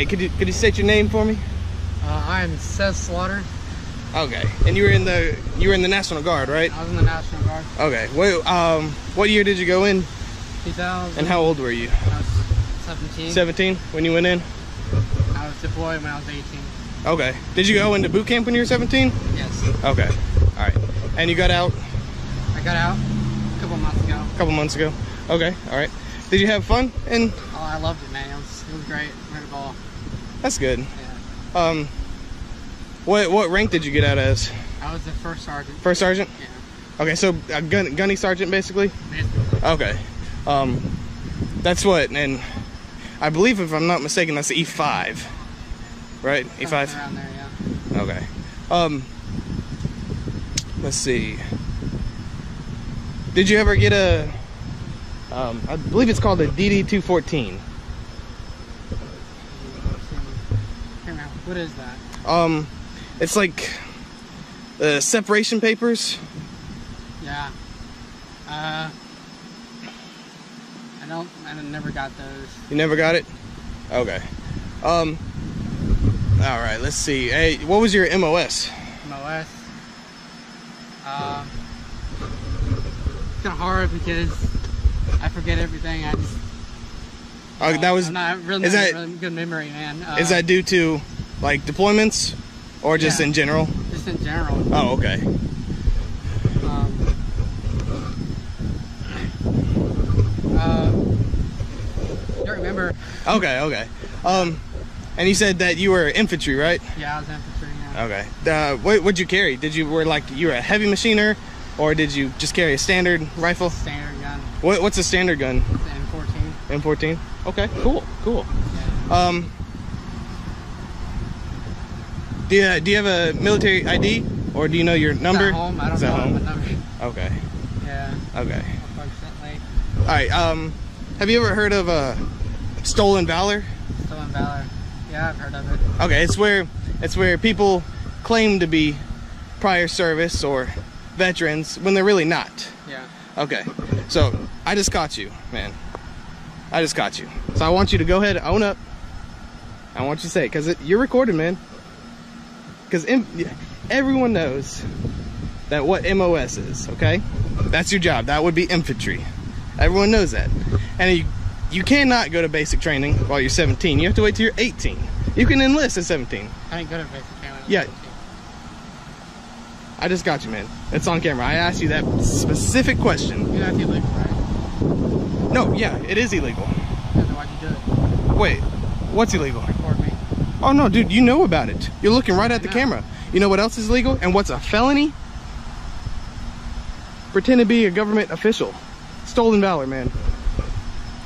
right, could you state your name for me? I'm Seth Slaughter. Okay, and you were in the National Guard, right? I was in the National Guard. Okay, well, what year did you go in? 2000. And how old were you? I was 17. 17 when you went in? I was deployed when I was 18. Okay, did you go into boot camp when you were 17? Yes. Okay, all right, and you got out? I got out a couple months ago. A couple months ago. Okay, all right. Did you have fun? And oh, I loved it, man. It was great. We had a ball. That's good. Yeah. What rank did you get out as? I was the first sergeant. First sergeant? Yeah. Okay, so a gunny sergeant, basically? Basically. Okay. That's what, and I believe, if I'm not mistaken, that's the E5, right? Something E5? Around there, yeah. Okay. Let's see. Did you ever get a... I believe it's called a DD214. What is that? It's like separation papers. Yeah. I never got those. You never got it? Okay. All right. Let's see. Hey, what was your MOS? MOS. It's kind of hard because I forget everything. I just... that was... I'm not really a good memory, man. Is that due to, like, deployments? Or just in general? Just in general. Oh, okay. I don't remember. Okay, okay. And you said that you were infantry, right? Yeah, I was infantry, yeah. Okay. What'd you carry? You were a heavy machiner? Or did you just carry a standard rifle? Standard. What's a standard gun? It's an M14. M14? Okay, cool, cool. Do you have a military ID? Or do you know your number? It's at home. I don't know my number. Okay. Yeah. Okay. Unfortunately. Alright, have you ever heard of Stolen Valor? Stolen Valor. Yeah, I've heard of it. Okay, it's where people claim to be prior service or veterans when they're really not. Yeah. Okay. So, I just caught you, man. I just caught you. So I want you to go ahead and own up. I want you to say it, because you're recorded, man. Because everyone knows that what MOS is, okay? That's your job. That would be infantry. Everyone knows that. And you cannot go to basic training while you're 17. You have to wait till you're 18. You can enlist at 17. I didn't go to basic training. Yeah. 17. I just got you, man. It's on camera. I asked you that specific question. Yeah, that's illegal, right? No, yeah, it is illegal. I don't know why you do it. Wait, what's illegal? Record me. Oh, no, dude, you know about it. You're looking right at the camera. You know what else is illegal? And what's a felony? Pretend to be a government official. Stolen valor, man.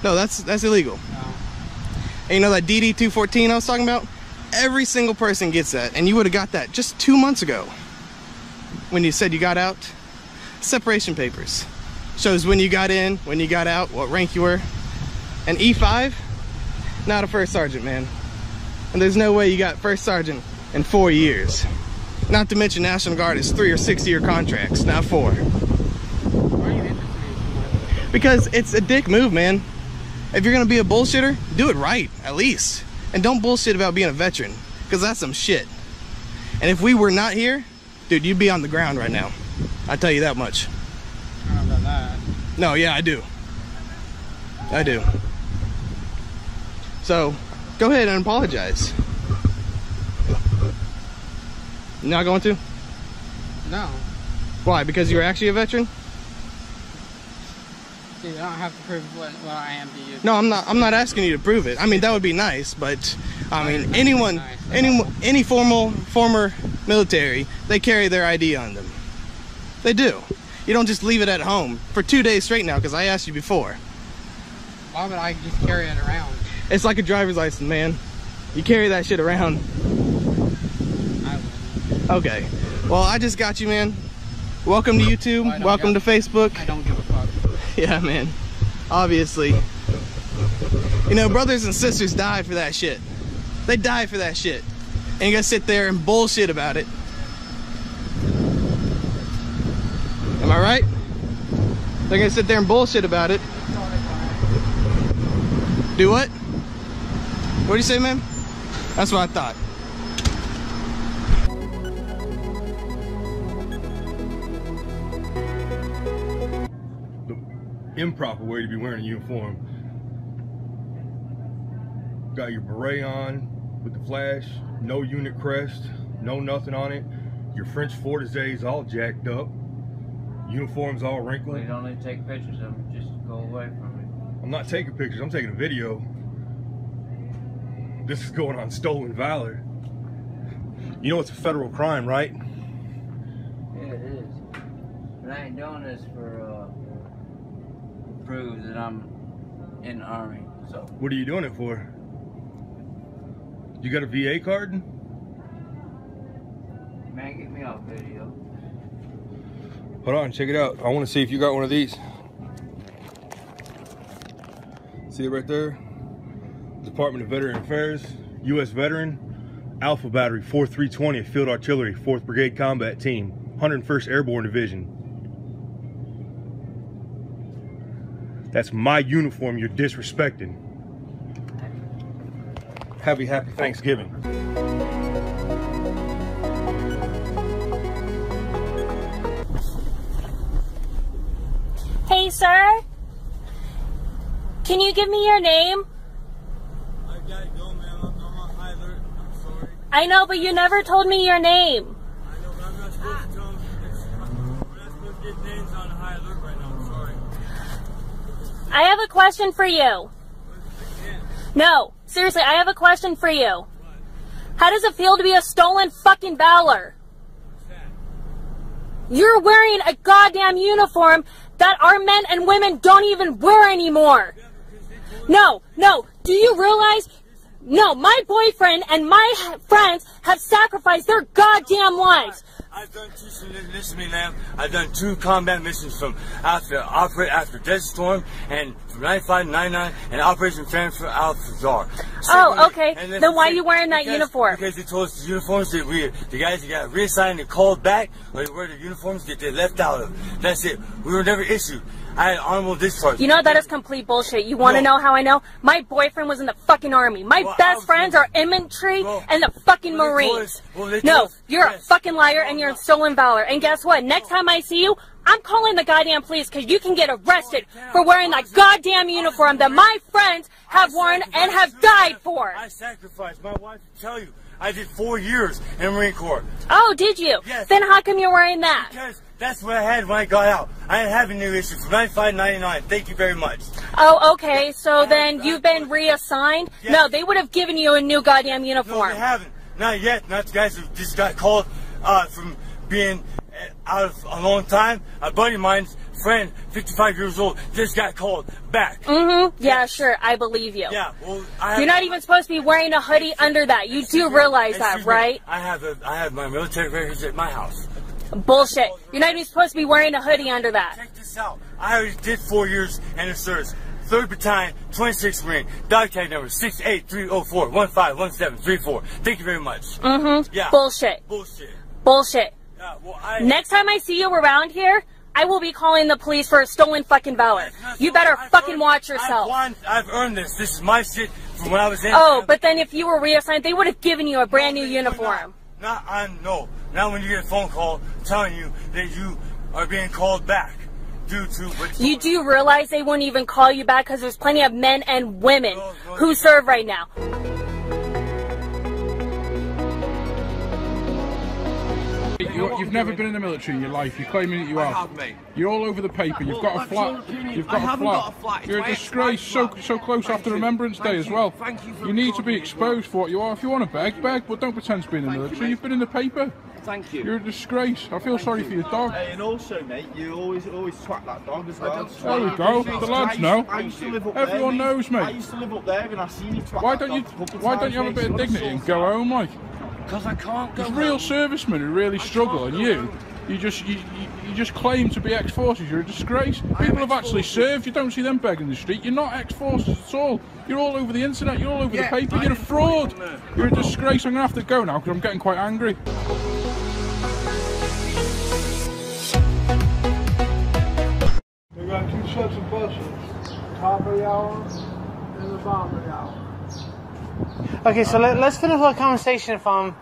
No, that's illegal. No. And you know that DD-214 I was talking about? Every single person gets that, and you would have got that just 2 months ago. When you said you got out, separation papers shows when you got in, when you got out, what rank you were. An E5, not a first sergeant, man. And there's no way you got first sergeant in 4 years. Not to mention National Guard is 3 or 6 year contracts, not 4. Why are you interested? Because it's a dick move, man. If you're gonna be a bullshitter, do it right, at least. And don't bullshit about being a veteran, because that's some shit. And if we were not here, dude, you'd be on the ground right now. I tell you that much. I don't know about that. No, yeah, I do. I do. So, go ahead and apologize. You're not going to? No. Why? Because you're actually a veteran? Dude, I don't have to prove what I am to you. No, I'm not asking you to prove it. I mean, that would be nice, but I mean, anyone, nice. any former military, they carry their ID on them. They do. You don't just leave it at home for 2 days straight now, because I asked you before. Why would I just carry it around? It's like a driver's license, man. You carry that shit around. I would. Okay. Well, I just got you, man. Welcome to YouTube. Well, welcome to Facebook. I don't give a fuck. Yeah, man. Obviously. You know, brothers and sisters die for that shit. They die for that shit. And you gotta sit there and bullshit about it. Am I right? They're gonna sit there and bullshit about it. Do what? What do you say, ma'am? That's what I thought. The improper way to be wearing a uniform. Got your beret on with the flash, no unit crest, no nothing on it. Your French Fourragere is all jacked up. Uniform's all wrinkled. You don't need to take pictures of them, just go away from it. I'm not taking pictures, I'm taking a video. This is going on stolen valor. You know it's a federal crime, right? Yeah, it is. But I ain't doing this for, prove that I'm in the Army, so. What are you doing it for? You got a VA card? Man, get me off video. Hold on, check it out. I want to see if you got one of these. See it right there? Department of Veteran Affairs, U.S. Veteran, Alpha Battery 4320 Field Artillery, 4th Brigade Combat Team, 101st Airborne Division. That's my uniform you're disrespecting. Have a happy Thanksgiving. Hey, sir. Can you give me your name? I gotta go, ma'am. I'm on high alert. I'm sorry. I know, but you never told me your name. I know, but I'm not supposed to tell them. We're not supposed to get names on high alert right now. I'm sorry. I have a question for you. No, seriously, I have a question for you. What? How does it feel to be a stolen fucking valor? What's that? You're wearing a goddamn uniform that our men and women don't even wear anymore. Yeah, no, do you realize? No, my boyfriend and my friends have sacrificed their goddamn lives. I've done two, listen to me, ma'am. I've done two combat missions from after Desert Storm and 9599 and Operation Transfer Alpha Zark. Oh, okay. Then why are you wearing that uniform? Because they told us the uniforms that the guys that got reassigned and called back, or they wear the uniforms that they left out of. That's it. We were never issued. I had honorable discharge. You know that is complete bullshit. You want to know how I know? My boyfriend was in the fucking Army. My best friends are infantry and the fucking Marines. No, you're a fucking liar and you're in stolen valor. And guess what? Next time I see you, I'm calling the goddamn police because you can get arrested for wearing that goddamn uniform that my friends have worn and have died for. I sacrificed. My wife will tell you. I did 4 years in Marine Corps. Oh, did you? Yes. Then how come you're wearing that? Because that's what I had when I got out. I didn't have a new issue for 9599. Thank you very much. Oh, okay. So then you've been reassigned? Yes. No, they would have given you a new goddamn uniform. No, they haven't. Not yet. Not the guys who just got called from being out of a long time. A buddy of mine's friend, 55 years old, just got called back. Mm-hmm. Yeah, sure. I believe you. Yeah. Well, you're not even supposed to be wearing a hoodie under that. You do realize that, right? I have my military records at my house. Bullshit. You're not even supposed to be wearing a hoodie under that. Check this out. I already did 4 years in the service. 3rd Battalion 26th Marine. Dog tag number 68304151734. Thank you very much. Mm-hmm. Yeah. Bullshit. Bullshit. Bullshit. Yeah, well, next time I see you around here, I will be calling the police for a stolen fucking valor. You better fucking watch yourself. I've earned this. This is my shit from when I was in. Oh, but then if you were reassigned, they would have given you a brand new uniform. Not when you get a phone call telling you that you are being called back due to... You do realize they won't even call you back because there's plenty of men and women who serve right now. You've never been in the military in your life. You're claiming that you are. I have, mate. You're all over the paper. You've got a flat. You've got a flat. You're a disgrace. So close after Remembrance Day as well. You need to be exposed for what you are. If you want to beg, beg, but don't pretend to be in the military. You've been in the paper. Thank you. You're a disgrace. I feel sorry for your dog. And also, mate, you always twat that dog as well. There we go. The lads know. Everyone knows, mate. I used to live up there and I seen you twat. Why don't you have a bit of dignity and go home, Mike? Because I can't go. There's real servicemen who really struggle, and you just claim to be ex-forces. You're a disgrace. People have actually served. You don't see them begging the street. You're not ex-forces at all. You're all over the internet. You're all over the paper. You're a fraud. You're a disgrace. I'm gonna have to go now because I'm getting quite angry. We got two sets of buses: top of the hour and the bottom of the hour. Okay, so let's finish our conversation from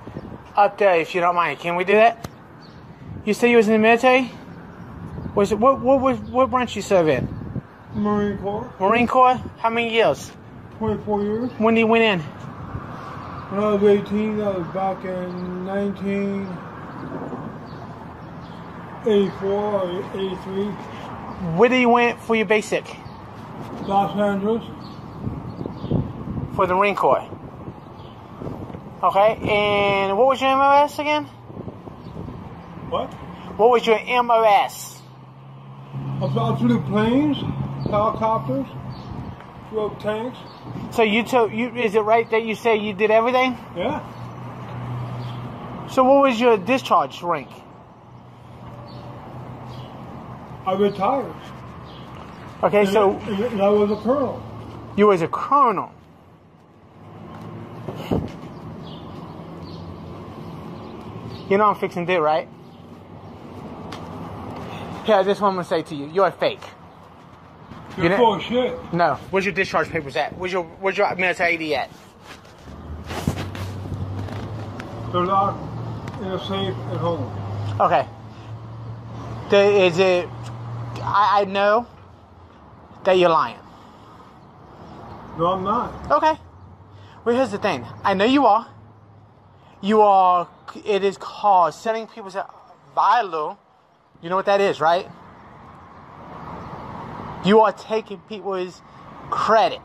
up there, if you don't mind. Can we do that? You said you was in the military? Was it what branch you serve in? Marine Corps. Marine Corps? How many years? 24 years. When did you went in? When I was 18, I was back in 1984 or 83. Where did you went for your basic? Los Angeles. For the Marine Corps. Okay, and what was your MOS again? What? What was your MOS? I flew through planes, helicopters, drove tanks. So you took, is it right that you say you did everything? Yeah. So what was your discharge rank? I retired. Okay, so... And I was a colonel. You was a colonel. You know I'm fixing to do, right? Here, I just want to say to you, you're a fake. You're full of shit. No. Where's your discharge papers at? Where's your military ID at? They're not in a safe at home. Okay. I know that you're lying. No, I'm not. Okay. Well, here's the thing. I know you are. It is called selling people's value. You know what that is, right? You are taking people's credit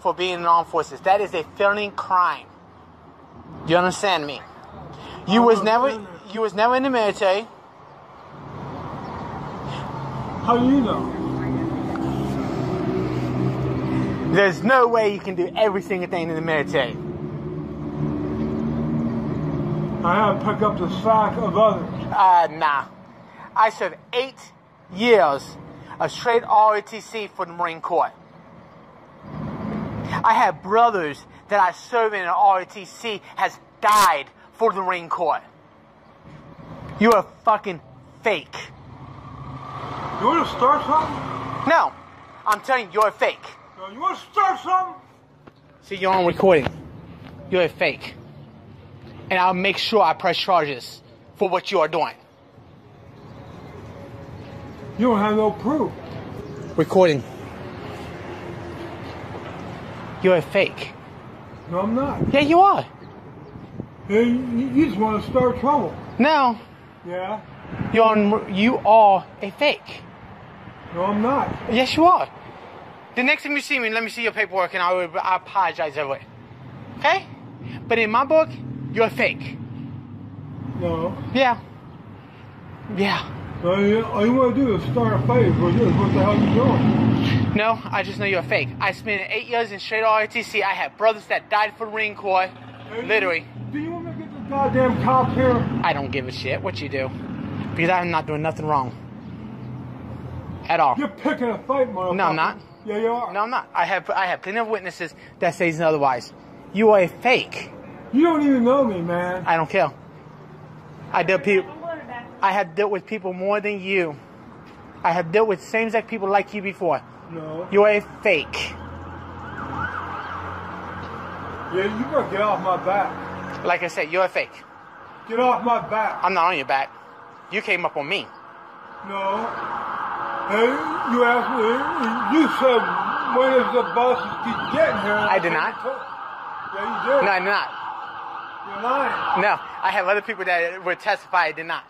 for being in armed forces. That is a felony crime. Do you understand me? You was never in the military. How do you know? There's no way you can do every single thing in the military. I had to pick up the slack of others. Nah. I served 8 years of straight ROTC for the Marine Corps. I have brothers that I serve in the ROTC has died for the Marine Corps. You're a fucking fake. You want to start something? No. I'm telling you, you're a fake. No, you want to start something? See, you're on recording. You're a fake. And I'll make sure I press charges for what you are doing. You don't have no proof. Recording. You're a fake. No, I'm not. Yeah, you are. You just want to start trouble. No. Yeah. You are a fake. No, I'm not. Yes, you are. The next time you see me, let me see your paperwork, and I apologize every way. Okay? But in my book, you're a fake. No. Yeah. Yeah. All you want to do is start a fight. What the hell you doing? No, I just know you're a fake. I spent 8 years in straight ROTC. I had brothers that died for the Marine Corps. Hey, literally. Do you want me to get the goddamn cop here? I don't give a shit what you do. Because I'm not doing nothing wrong. At all. You're picking a fight, motherfucker. No, I'm not. Yeah, you are. No, I'm not. I have plenty of witnesses that says otherwise. You are a fake. You don't even know me, man. I don't care. I have dealt with people more than you. I have dealt with same exact people like you before. No. You're a fake. Yeah, you better get off my back. Like I said, you're a fake. Get off my back. I'm not on your back. You came up on me. No. Hey, you asked me. You said, when is the bus keep getting here? I did not. Yeah, you did. No, I did not. You're lying. No, I have other people that would testify I did not.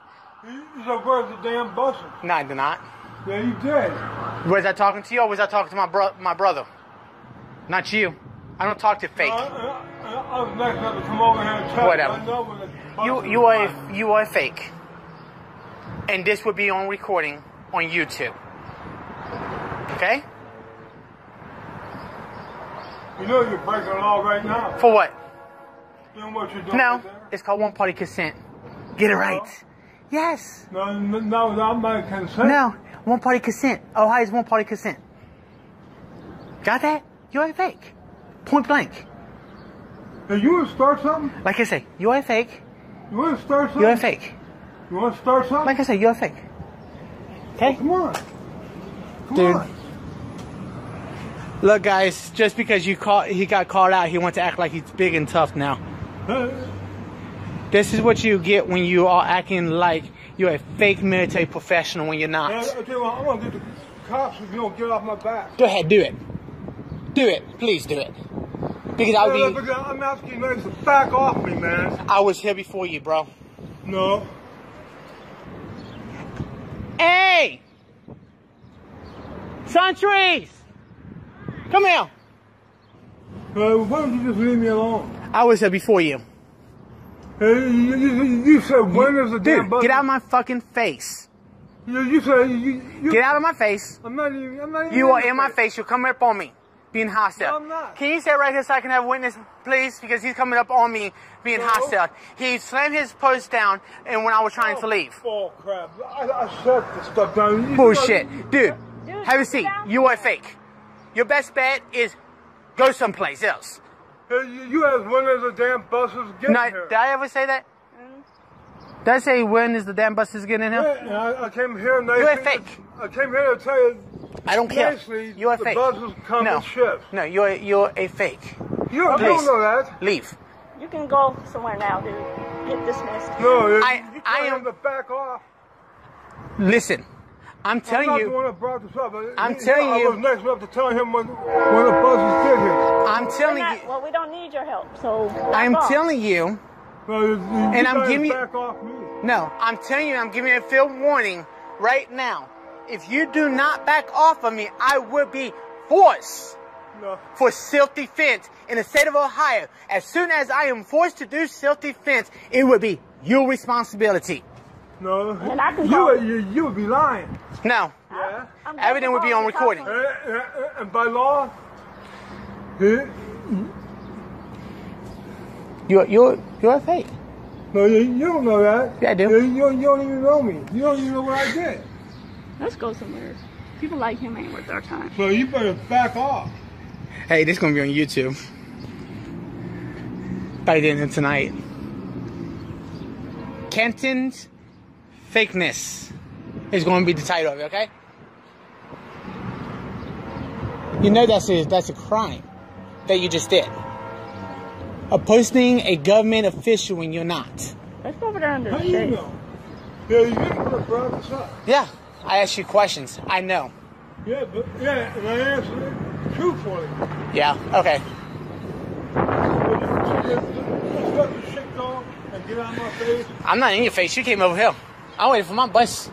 You said, where's the damn buses? No, I did not. Yeah, you did. Was I talking to you or was I talking to my brother? Not you. I don't talk to fake. No, I was next to come over here and tell whatever. You. Whatever. You are a fake. And this would be on recording on YouTube. Okay? You know you're breaking the law right now. For what? You know what you're doing no, right there? It's called one-party consent. Get it right. No. Yes. No, not my consent. No, one-party consent. Ohio's one-party consent. Got that? You're a fake. Point blank. Hey, you want to start something? Like I say, you're a fake. You want to start something? You're a fake. You want to start something? Like I say, you're a fake. Okay? Well, come on. Come on. Look, guys, just because he got called out, he wants to act like he's big and tough now. This is what you get when you are acting like you're a fake military professional when you're not. Okay, well, I'm gonna get the cops if you don't get off my back. Go ahead, do it. Do it. Please do it. Because I'm asking you guys to back off me, man. I was here before you, bro. No. Hey! Sentries! Come here. Why don't you just leave me alone? I was here before you. Hey, you said when is the damn bus? Get out of my fucking face. You said you get out of my face. I'm not even You are in my face. You come up on me, being hostile. No, I'm not. Can you stay right here so I can have a witness, please? Because he's coming up on me, being hostile. He slammed his post down, and when I was trying to leave. Oh crap! I shut this stuff down. Bullshit, dude. Have a seat. You are fake. Your best bet is go someplace else. You asked when is the damn buses getting here. Did I ever say that? Did I say when is the damn buses getting here? Yeah, I came here and you are fake. I came here to tell you. I don't care. You are the fake. Buses come no. Shift. No, you're a fake. You don't know that. Leave. You can go somewhere now, dude. Get dismissed. No, I am the back off. Listen. I'm telling you. I'm telling you. I was next enough to tell him when the bus was getting here. I'm telling you. Well, we don't need your help, so. I'm telling you. And I'm giving you. No, I'm telling you. I'm giving you a fair warning right now. If you do not back off of me, I will be forced for self-defense in the state of Ohio. As soon as I am forced to do self-defense, it will be your responsibility. No, and I can you would be lying. No, yeah. Everything would be on recording. And by law, you're a fake. No, you don't know that. Yeah, I do. You don't even know me. You don't even know what I did. Let's go somewhere. People like him ain't worth our time. So you better back off. Hey, this is gonna be on YouTube. By the end of tonight, Kenton's fakeness is going to be the title of it, okay? You know that's a crime that you just did. Posting a government official when you're not. Let's go over there under the shade. Yeah, you didn't put a broad this up. Yeah, I asked you questions. I know. Yeah, but yeah, and I answered it truthfully. Yeah, okay. Get out of my face. I'm not in your face. You came over here. I waited for my bus.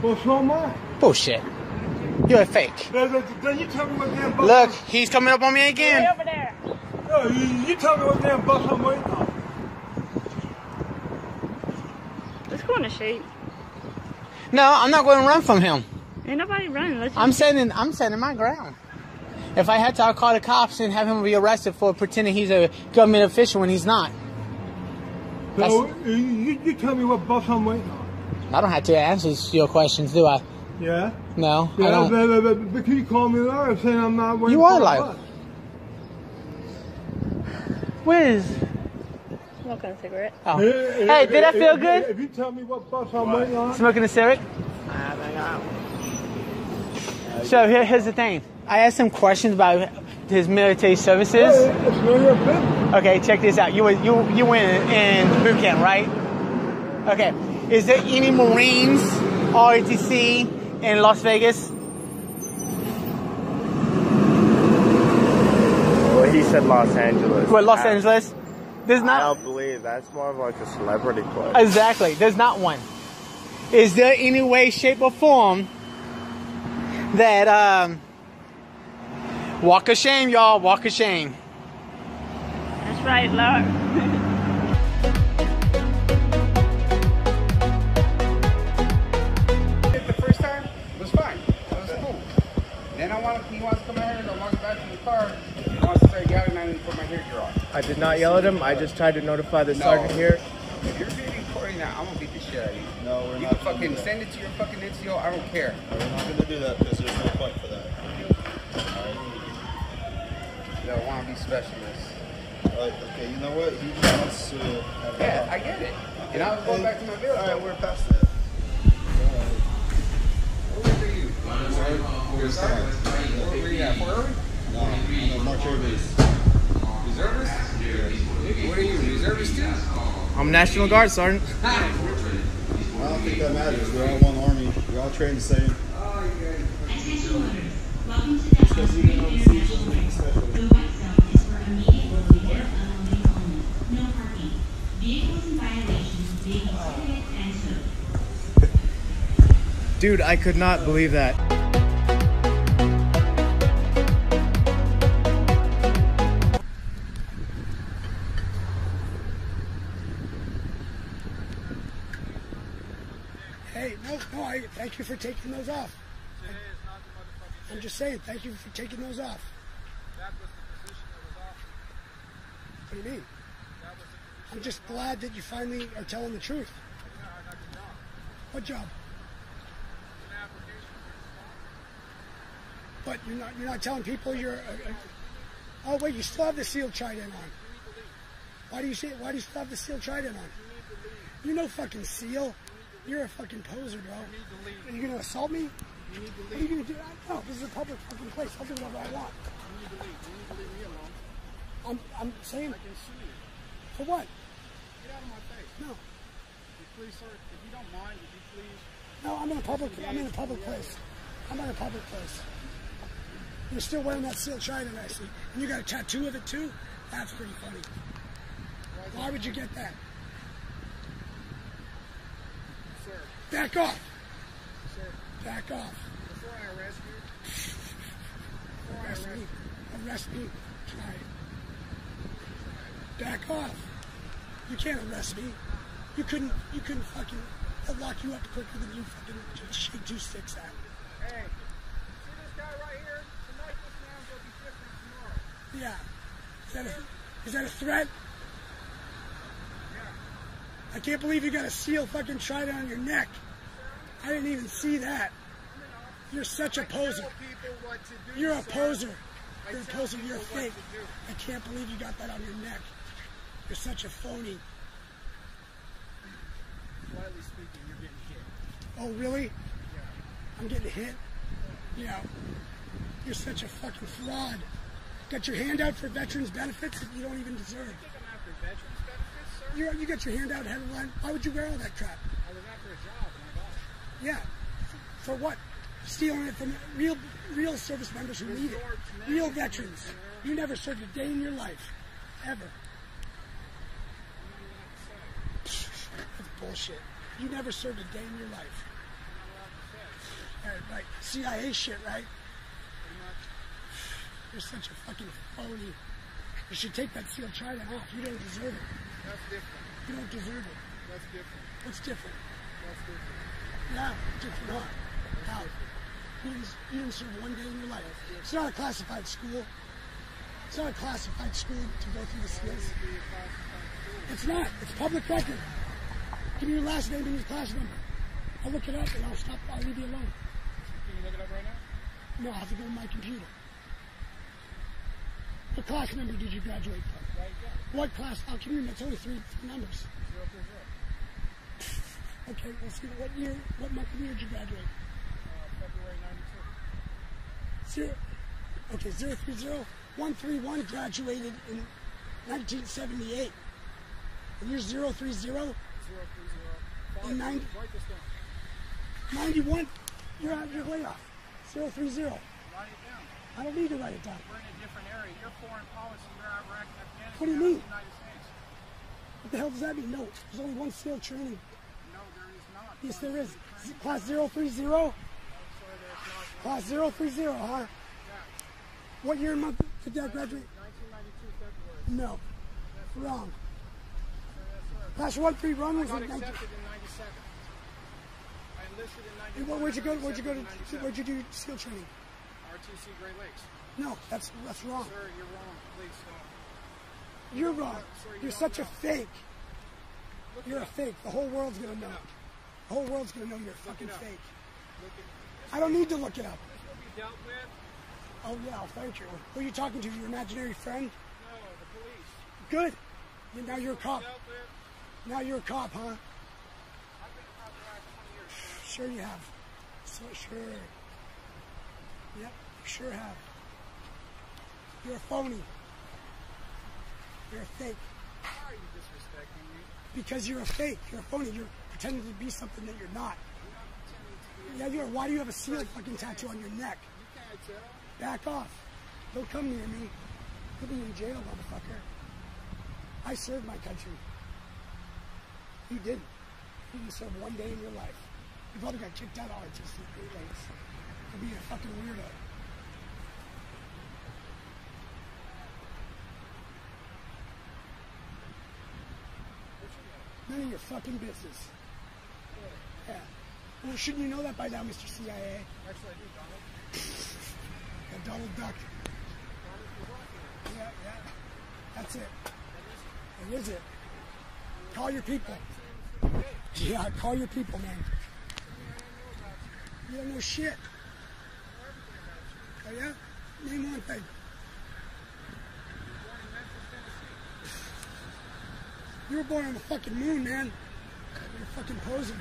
Well, so am I. Bullshit. You're a fake. Then you tell me what damn bus. Look, he's coming up on me again. Way over there. No, you tell me what damn bus I'm waiting on. Let's go in the shade. No, I'm not going to run from him. Ain't nobody running. I'm standing my ground. If I had to, I'd call the cops and have him be arrested for pretending he's a government official when he's not. So, you tell me what bus I'm waiting on. I don't have to answer your questions, do I? Yeah. No, yeah, I don't. But can you call me a liar saying I'm not waiting for the bus? Where is... Smoking a cigarette. Oh. Hey, did I feel good? If you tell me what bus I'm waiting on. Smoking a cigarette? So here's the thing. I asked him questions about his military services. Okay, check this out. You went in boot camp, right? Okay. Is there any Marines, ROTC in Las Vegas? Well, he said Los Angeles. Well, Los Angeles? There's not. I don't believe that's more of like a celebrity club. Exactly. There's not one. Is there any way, shape, or form that walk of shame, y'all. Walk of shame. That's right, Lord. The first time was fine. That was cool. Then he wants to come out here and go walk back to the car. He wants to start yelling at me for my hair gear off. I did not yell at him. I just tried to notify the sergeant here. If you're being recording now, I'm going to beat the shit out of you. No, we're not. You fucking send it to your fucking NCO. I don't care. No, we're not going to do that because there's no point for that. I want to be specialists. Okay, you know what? He wants to have I get it. And I was going back to my village. Alright, we're past that. Alright. What do you? What are you, reservist too? I'm National Guard, Sergeant. I don't think that matters. We're all one army. We're all trained the same. Oh, yeah. Welcome to the International. Dude, I could not believe that. Hey, no, thank you for taking those off. Today is not the motherfucking day. I'm just saying, thank you for taking those off. That was the position that was offered. What do you mean? That was the position. I'm just glad that you finally are telling the truth. Yeah, I got the job. What job? But you're not telling people you're. Oh wait, you still have the SEAL trident on. Why do you still have the SEAL trident on? You're no fucking SEAL. You're a fucking poser, bro. Are you gonna assault me? What are you gonna do? No, this is a public fucking place. I'll do whatever I want. You need to leave me alone. I'm saying. I can sue you. For what? Get out of my face. No. Please, sir, if you don't mind, would you please? No, I'm in a public place. I'm in a public place. You're still wearing that SEAL trident, I see. And you got a tattoo of it too? That's pretty funny. Why would you get that? Sir. Back off! Sir. Back off. Before I arrest you. Arrest me. Try it. Back off. You can't arrest me. You couldn't fucking, they'll lock you up quicker than you fucking shake two sticks at. Hey. Yeah. Is that a threat? Yeah. I can't believe you got a SEAL fucking trident on your neck. I didn't even see that. You're such a poser. You're a poser. You're a poser. You're a fake. I can't believe you got that on your neck. You're such a phony. Quietly speaking, you're getting hit. Oh, really? Yeah. I'm getting hit? Yeah. You're such a fucking fraud. Got your hand out for veterans benefits that you don't even deserve. You think I'm after veterans benefits, sir? You got your hand out headline. Why would you wear all that crap? I was after a job and I got it. Yeah. For what? Stealing it from real service members who need it. Real veterans. You never served a day in your life. Ever. That's bullshit. You never served a day in your life. All right, like CIA shit, right? You're such a fucking phony. You should take that SEAL trident off. You don't deserve it. That's different. You don't deserve it. That's different. What's different? That's different. Yeah, different, huh? How? You didn't serve one day in your life. It's not a classified school. It's not a classified school to go through the SEALs. It's not. It's public record. Give me your last name and your class number. I'll look it up and I'll stop. I'll leave you alone. Can you look it up right now? No, I have to go to my computer. What class number did you graduate from? Right, yeah. What class? I'll give you, it's only three numbers. Zero. Okay, well, see, what month and year did you graduate? February '92. Zero. Okay, 030131 graduated in 1978. And you're 030? 030. And 90. Write this down. 91. You're out of your layoff. 030. I don't need to write it down. We're in a different area. Your foreign policy, your Iraq, Afghanistan, what do you mean? United States. What the hell does that mean? No, there's only one SEAL training. No, there is not. Yes, there is. Class 030? No, class 030, huh? Yeah. What year and month did Dad graduate? 1992, February. No. Yes, wrong. Yes, class 131 was in 1997. I enlisted in 1997. Where'd you do SEAL training? RTC Great Lakes. No, that's wrong. Sir, you're wrong. Please stop. You're wrong. Sir, you're such a fake. You're a fake. The whole world's going to know. The whole world's going to know you're fucking fake. I don't need to look it up. This will be dealt with. Oh, yeah, thank you. Who are you talking to? Your imaginary friend? No, the police. Good. Now you're a cop. Now you're a cop, huh? I've been a cop for 20 years. Sure you have. So, sure. Yep, you sure have. You're a phony. You're a fake. Why are you disrespecting me? Because you're a fake. You're a phony. You're pretending to be something that you're not. You're not pretending to be. Yeah, you are. Why do you have a seal fucking tattoo on your neck? You can't tell. Back off. Don't come near me. You'll be in jail, motherfucker. I served my country. You didn't. You didn't serve one day in your life. You probably got kicked out of RTC Great Lakes for being a fucking weirdo. None of your fucking business. Yeah. Well, shouldn't you know that by now, Mr. CIA? Actually, I do, Donald. Yeah, Donald Duck. Yeah, yeah. That's it. That is it. Call your people. Yeah, call your people, man. You don't know shit. Oh, yeah? Name one thing. You were born on the fucking moon, man. You're fucking posing.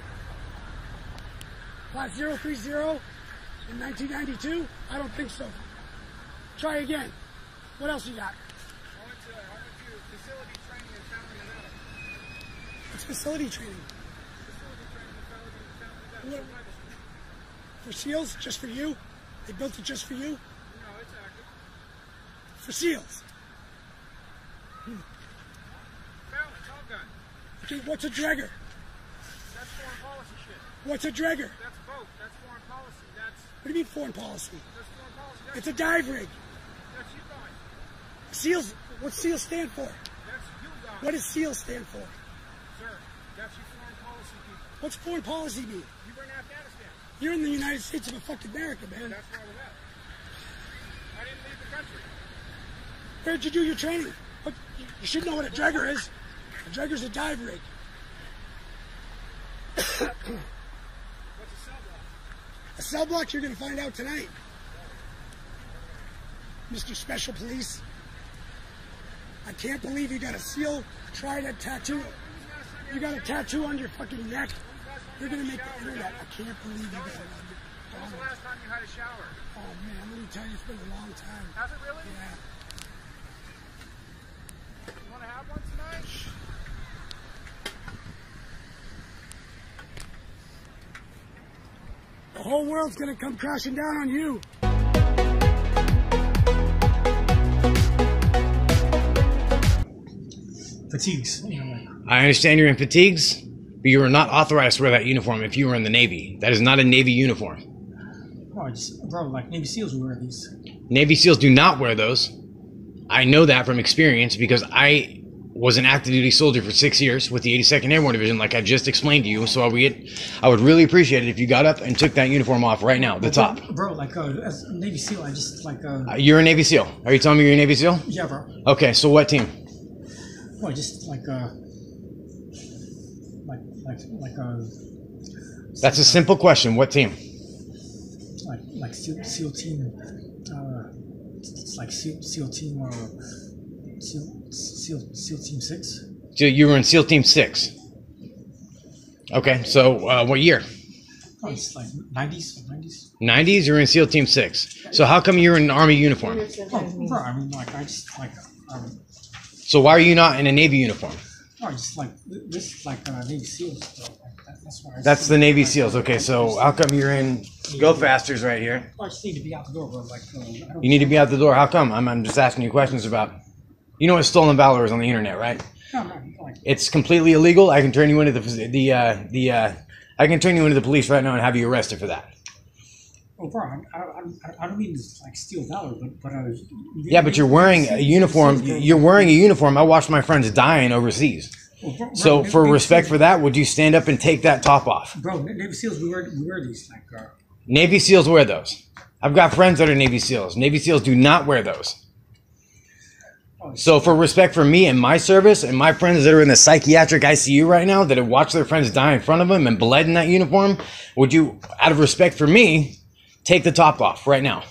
Class 030 in 1992? I don't think so. Try again. What else you got? I went to facility training and family development. What's facility training? Facility training and family development. For SEALs? Just for you? They built it just for you? No, it's active. For SEALs? Okay, what's a dregger? That's foreign policy shit. What's a dregger? That's boat. That's foreign policy. That's... What do you mean foreign policy? That's foreign policy. That's it's a dive rig. That's you guys. SEALs, what's SEAL stand for? That's you guys. What does SEAL stand for? Sir, that's your foreign policy people. What's foreign policy mean? You were in Afghanistan. You're in the United States of a fucking America, man. That's where I was at. I didn't leave the country. Where'd you do your training? What, you should know what a dregger is. A dregger's a dive rig. What's a cell block? A cell block you're going to find out tonight. Mr. Special Police, I can't believe you got a SEAL trident tattoo. You got a tattoo on your fucking neck. You're going to make the internet. I can't believe you got it. When was the last time you had a shower? Oh man, I'm going to tell you, it's been a long time. Has it really? Yeah. You want to have one tonight? The whole world's gonna come crashing down on you. Fatigues. I understand you're in fatigues, but you are not authorized to wear that uniform if you were in the Navy. That is not a Navy uniform. Oh, I just probably like Navy SEALs wear these. Navy SEALs do not wear those. I know that from experience because I was an active duty soldier for 6 years with the 82nd Airborne Division, like I just explained to you. So I would really appreciate it if you got up and took that uniform off right now, the top. Bro, like as a Navy SEAL, I just like... You're a Navy SEAL. Are you telling me you're a Navy SEAL? Yeah, bro. Okay, so what team? Well, just That's a simple question. What team? Like SEAL team. It's like SEAL team or... SEAL Team Six. So you were in SEAL Team Six. Okay, so what year? Oh, it's like 90s. 90s, you were in SEAL Team Six. So how come you're in an Army uniform? Oh, bro, I mean, like I just like. So why are you not in a Navy uniform? Oh, just like this is like Navy SEALs. That's why. That's the Navy SEALs. Okay, so how come you're in Go Fasters right here? I just need to be out the door, bro. Like you need to be out the door. How come? I'm just asking you questions about. You know what stolen valor is on the internet, right? It's completely illegal. I can turn you into I can turn you into the police right now and have you arrested for that. Well, bro, I don't mean to like steal valor, but I was. Yeah, but you're wearing a uniform. You're wearing a uniform. I watched my friends dying overseas. Well, bro, so for respect for that, would you stand up and take that top off? Bro, Navy SEALs we wear these like. Navy SEALs wear those. I've got friends that are Navy SEALs. Navy SEALs do not wear those. So for respect for me and my service and my friends that are in the psychiatric ICU right now that have watched their friends die in front of them and bled in that uniform, would you, out of respect for me, take the top off right now?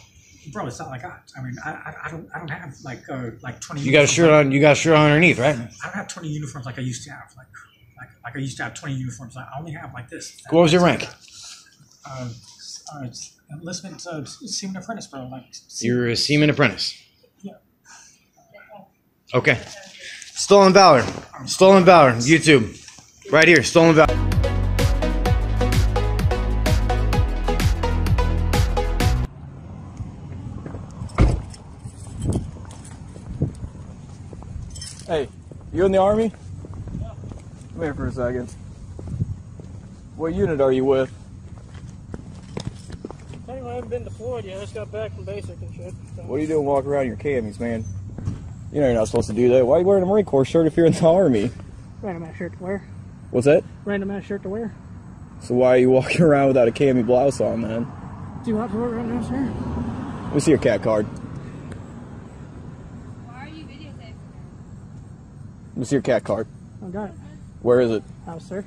Bro, it's not like I mean, I don't have like 20. You got a shirt on. You got a shirt on underneath, right? I don't have 20 uniforms like I used to have. Like I used to have 20 uniforms. I only have like this. What was your rank? All right, enlistment, seaman apprentice program. You're a seaman apprentice. Yeah. Okay. Stolen Valor. Stolen Valor. YouTube. Right here. Stolen Valor. Hey, you in the Army? Yeah. Come here for a second. What unit are you with? Anyway, I haven't been deployed yet. I just got back from basic and shit. So. What are you doing walking around in your camis, man? You know you're not supposed to do that. Why are you wearing a Marine Corps shirt if you're in the Army? Random ass shirt to wear. What's that? Random ass shirt to wear. So why are you walking around without a cami blouse on, then? Do you want to wear it right now, sir? Let me see your cat card. Let me see your cat card. I got it. Where is it? House, sir.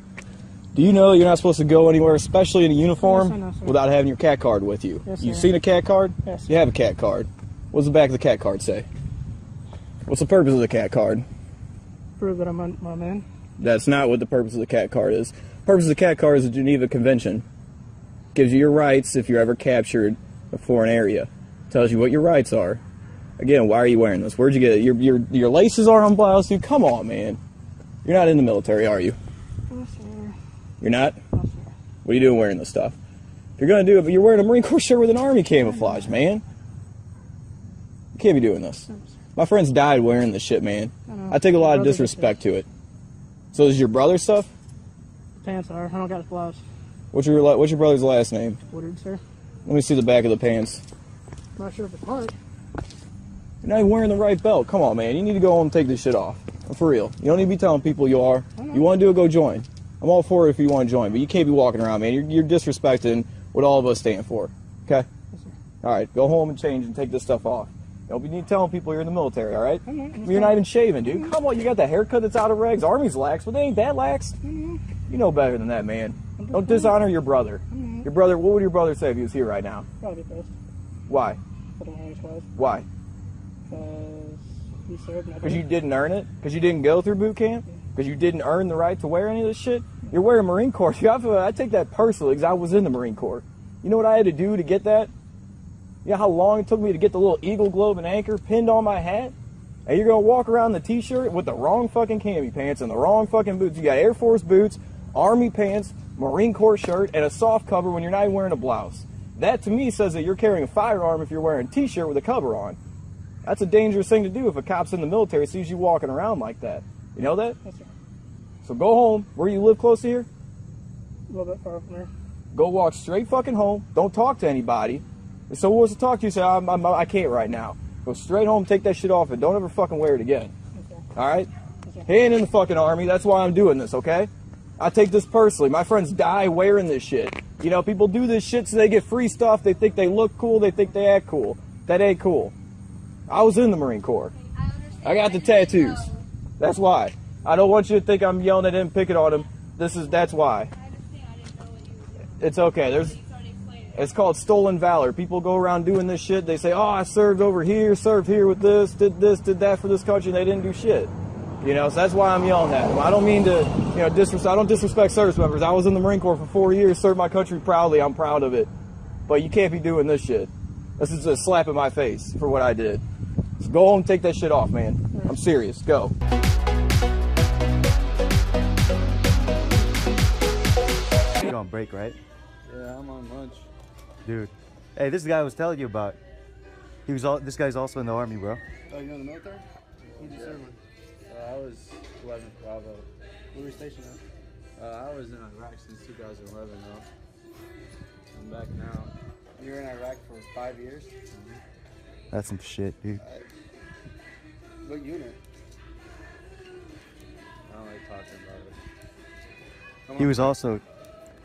Do you know you're not supposed to go anywhere, especially in a uniform, yes, sir, without having your cat card with you? Yes, sir. You've seen a cat card? Yes, sir. You have a cat card. What's the back of the cat card say? What's the purpose of the cat card? Prove that I'm my man. That's not what the purpose of the cat card is. The purpose of the cat card is the Geneva Convention. Gives you your rights if you're ever captured in a foreign area. Tells you what your rights are. Again, why are you wearing this? Where'd you get it? Your laces are on blouse, dude. Come on, man. You're not in the military, are you? No, sir. You're not? No, sir. What are you doing wearing this stuff? If you're gonna do it, but you're wearing a Marine Corps shirt with an Army camouflage, man. You can't be doing this. No, my friends died wearing this shit, man. I take a lot of disrespect to it. So is your brother's stuff? The pants are. I don't got his blouse. What's your brother's last name? Woodard, sir. Let me see the back of the pants. I'm not sure if it's hard. You're not even wearing the right belt. Come on, man. You need to go home and take this shit off. For real. You don't need to be telling people you are. You want to do it, go join. I'm all for it if you want to join, but you can't be walking around, man. You're disrespecting what all of us stand for. Okay? Yes, sir. All right. Go home and change and take this stuff off. Don't be telling people you're in the military, all right? You're not even shaving, dude. Come on. You got that haircut that's out of regs. Army's lax, but they ain't that lax. You know better than that, man. Don't dishonor your brother. Your brother, what would your brother say if he was here right now? Probably pissed. Why? I don't want his clothes. Why? Because you didn't earn it? Because you didn't go through boot camp? Because you didn't earn the right to wear any of this shit? You're wearing Marine Corps. I take that personally because I was in the Marine Corps. You know what I had to do to get that? You know how long it took me to get the little eagle globe and anchor pinned on my hat? And you're going to walk around in the t-shirt with the wrong fucking cami pants and the wrong fucking boots. You got Air Force boots, Army pants, Marine Corps shirt, and a soft cover when you're not even wearing a blouse. That to me says that you're carrying a firearm if you're wearing a t-shirt with a cover on. That's a dangerous thing to do if a cop's in the military sees you walking around like that. You know that? Yes, sir. So go home. Where you live close to here? A little bit far from here. Go walk straight fucking home. Don't talk to anybody. If someone wants to talk to you, say, I can't right now. Go straight home, take that shit off, and don't ever fucking wear it again. Okay. All right? Yes, he ain't in the fucking Army. That's why I'm doing this, okay? I take this personally. My friends die wearing this shit. You know, people do this shit so they get free stuff. They think they look cool. They think they act cool. That ain't cool. I was in the Marine Corps. I got the tattoos. That's why. I don't want you to think I'm yelling at him, picking on him. That's why. It's okay. It's called stolen valor. People go around doing this shit. They say, "Oh, I served over here, served here with this, did that for this country," and they didn't do shit. You know, so that's why I'm yelling at him. I don't mean to, you know, disrespect. I don't disrespect service members. I was in the Marine Corps for 4 years, served my country proudly. I'm proud of it. But you can't be doing this shit. This is a slap in my face for what I did. So go home and take that shit off, man. I'm serious. Go. You're on break, right? Yeah, I'm on lunch. Dude. Hey, this is the guy I was telling you about. This guy's also in the Army, bro. Oh, you're in the military? Who'd you serve with? I was 11th Bravo. Where were you stationed at? I was in Iraq since 2011, though. I'm back now. You were in Iraq for 5 years? Mm-hmm. That's some shit, dude. What unit? I don't like talking about it. He was also...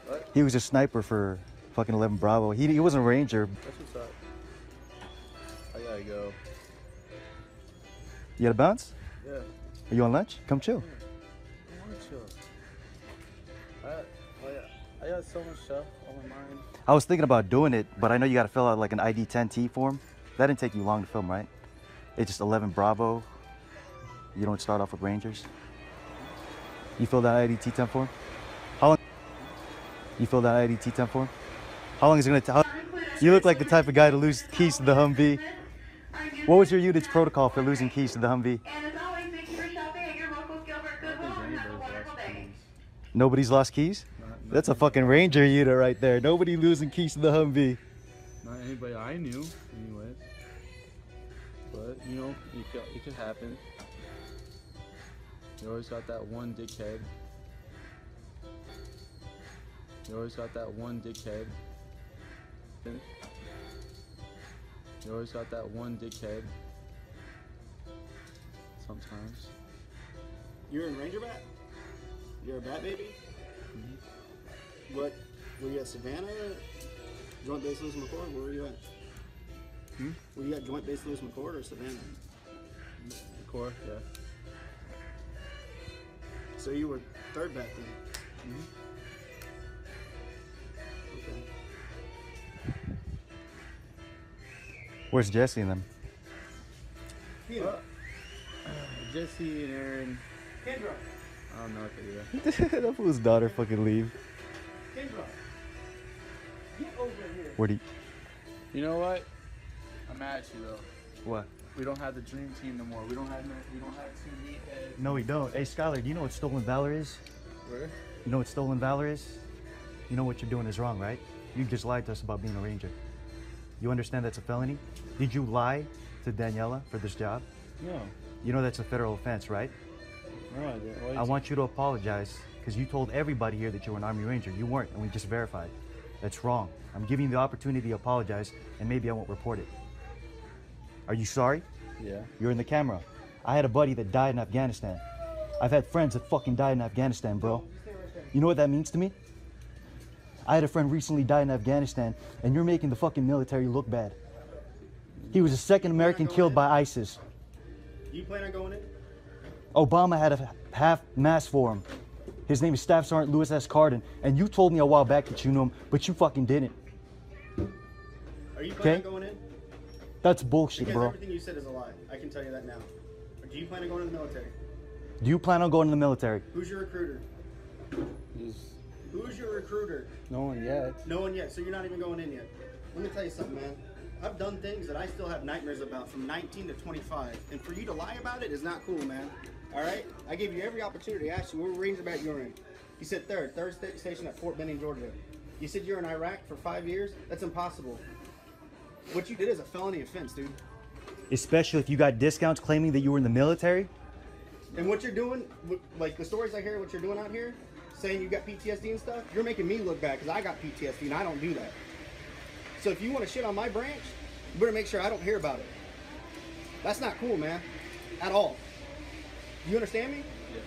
What? He was a sniper for fucking 11 Bravo. He wasn't a ranger. That's what's up. I gotta go. You gotta bounce? Yeah. Are you on lunch? Come chill. Yeah. I wanna chill. I got so much stuff on my mind. I was thinking about doing it, but I know you gotta fill out like an ID-10T form. That didn't take you long to film, right? It's just 11 Bravo. You don't start off with Rangers. You filled out ID-10T form? How long? You filled out ID-10T form? How long is it going to take? You look like the type of guy to lose keys to the Humvee. What was your unit's protocol for losing keys to the Humvee? And as always, thank you for shopping at your local Gilbert Goodwill. Have a wonderful day. Nobody's lost keys? That's a fucking Ranger unit right there. Nobody losing keys to the Humvee. Not anybody I knew, anyways. But, you know, it could happen. You always got that one dickhead. You always got that one dickhead. Sometimes. You're in Ranger Bat? You're a Bat Baby? Mm-hmm. What? Were you at Savannah? Joint Base Lewis-McChord? Where were you at? Hmm? Were you at Joint Base Lewis-McChord or Savannah? McChord, yeah. So you were 3rd Bat then? Mm-hmm. Where's Jesse and them? Peter. Jesse and Aaron. Kendra. I don't know what to do. That fool's daughter fucking leave. Kendra. Get over here. Where do you... You know what? I'm mad at you though. What? We don't have the dream team no more. We don't have two meat heads. No, we don't. Hey, Skyler, do you know what stolen valor is? Where? You know what stolen valor is? You know what you're doing is wrong, right? You just lied to us about being a Ranger. You understand that's a felony? Did you lie to Daniela for this job? No. You know that's a federal offense, right? No, I didn't. I want you to apologize because you told everybody here that you were an Army Ranger. You weren't, and we just verified. That's wrong. I'm giving you the opportunity to apologize, and maybe I won't report it. Are you sorry? Yeah. You're in the camera. I had a buddy that died in Afghanistan. I've had friends that fucking died in Afghanistan, bro. You know what that means to me? I had a friend recently die in Afghanistan, and you're making the fucking military look bad. He was the second American killed by ISIS. You plan on going in? Obama had a half mass for him. His name is Staff Sergeant Louis S. Cardin, and you told me a while back that you knew him, but you fucking didn't. Are you planning on going in? That's bullshit, because bro. Everything you said is a lie. I can tell you that now. Do you plan on going to the military? Do you plan on going to the military? Who's your recruiter? Who's your recruiter? No one yet. No one yet, so you're not even going in yet. Let me tell you something, man. I've done things that I still have nightmares about from 19 to 25. And for you to lie about it is not cool, man. All right? I gave you every opportunity. I asked you, what Ranger Bat you're in? You said third station at Fort Benning, Georgia. You said you're in Iraq for 5 years? That's impossible. What you did is a felony offense, dude. Especially if you got discounts claiming that you were in the military? And what you're doing, like the stories I hear, what you're doing out here, saying you got PTSD and stuff, you're making me look bad because I got PTSD and I don't do that. So if you want to shit on my branch, you better make sure I don't hear about it. That's not cool, man, at all. You understand me? Yeah.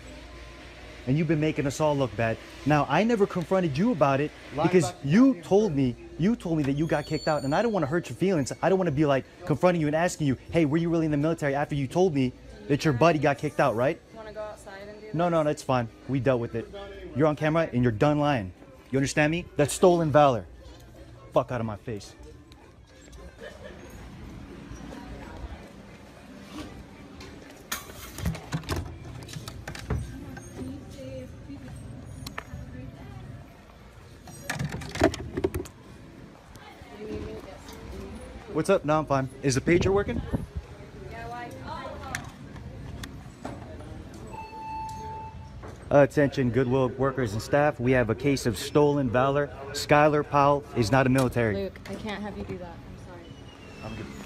And you've been making us all look bad. Now, I never confronted you about it because you told me that you got kicked out, and I don't want to hurt your feelings. I don't want to be like confronting you and asking you, hey, were you really in the military after you told me that your buddy got kicked out, right? Want to go outside and do that? No, no, that's fine. We dealt with it. You're on camera and you're done lying. You understand me? That's stolen valor. Fuck out of my face. What's up? No, I'm fine. Is the pager working? Attention Goodwill workers and staff, we have a case of stolen valor. Skyler Powell is not a military. Luke, I can't have you do that. I'm sorry. I'm good.